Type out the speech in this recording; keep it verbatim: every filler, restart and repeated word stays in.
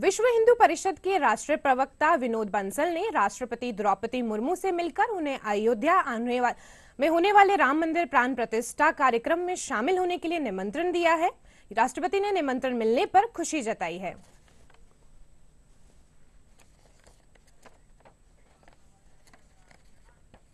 विश्व हिंदू परिषद के राष्ट्रीय प्रवक्ता विनोद बंसल ने राष्ट्रपति द्रौपदी मुर्मू से मिलकर उन्हें अयोध्या आने में होने वाले राम मंदिर प्राण प्रतिष्ठा कार्यक्रम में शामिल होने के लिए निमंत्रण दिया है। राष्ट्रपति ने निमंत्रण मिलने पर खुशी जताई है।